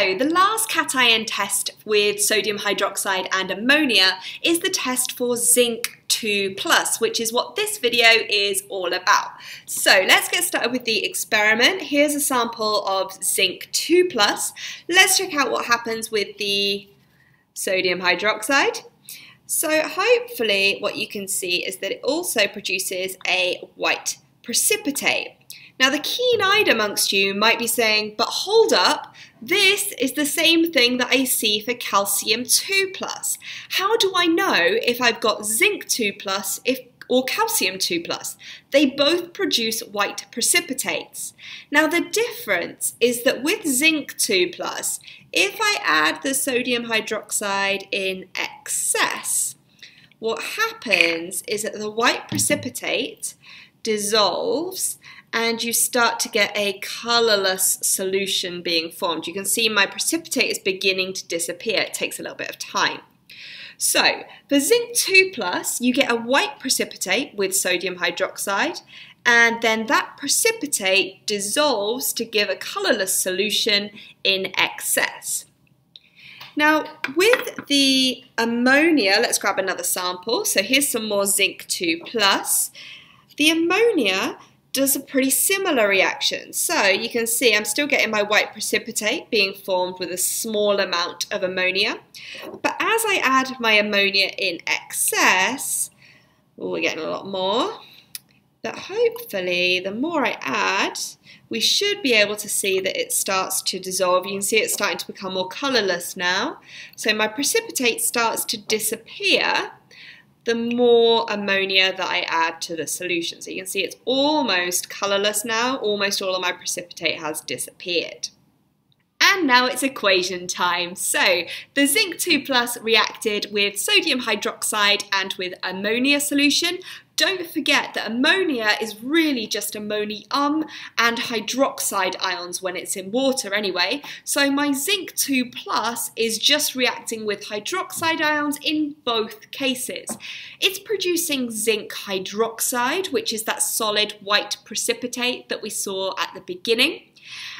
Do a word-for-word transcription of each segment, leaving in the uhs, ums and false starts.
So the last cation test with sodium hydroxide and ammonia is the test for zinc two plus, which is what this video is all about. So let's get started with the experiment. Here's a sample of zinc two plus. Let's check out what happens with the sodium hydroxide. So hopefully what you can see is that it also produces a white precipitate. Now the keen-eyed amongst you might be saying, but hold up, this is the same thing that I see for calcium two plus. How do I know if I've got zinc two plus if, or calcium two plus? They both produce white precipitates. Now the difference is that with zinc two plus, if I add the sodium hydroxide in excess, what happens is that the white precipitate dissolves and you start to get a colourless solution being formed. You can see my precipitate is beginning to disappear. It takes a little bit of time. So for zinc two plus, you get a white precipitate with sodium hydroxide, and then that precipitate dissolves to give a colourless solution in excess. Now with the ammonia, let's grab another sample. So here's some more zinc two plus. The ammonia does a pretty similar reaction. So you can see I'm still getting my white precipitate being formed with a small amount of ammonia. But as I add my ammonia in excess, oh, we're getting a lot more. But hopefully the more I add, we should be able to see that it starts to dissolve. You can see it's starting to become more colourless now. So my precipitate starts to disappear the more ammonia that I add to the solution. So you can see it's almost colourless now, almost all of my precipitate has disappeared. And now it's equation time. So the zinc two plus reacted with sodium hydroxide and with ammonia solution. Don't forget that ammonia is really just ammonium and hydroxide ions when it's in water anyway. So my zinc two plus is just reacting with hydroxide ions in both cases. It's producing zinc hydroxide, which is that solid white precipitate that we saw at the beginning.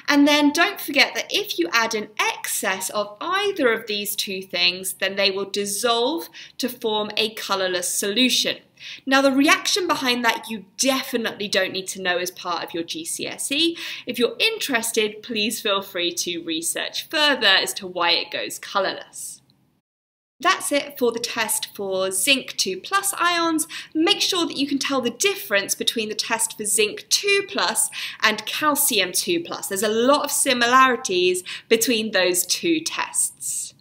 And then don't forget that if you add an excess of either of these two things, then they will dissolve to form a colourless solution. Now the reaction behind that you definitely don't need to know as part of your G C S E. If you're interested, please feel free to research further as to why it goes colourless. That's it for the test for zinc two plus ions. Make sure that you can tell the difference between the test for zinc two plus and calcium two plus. There's a lot of similarities between those two tests.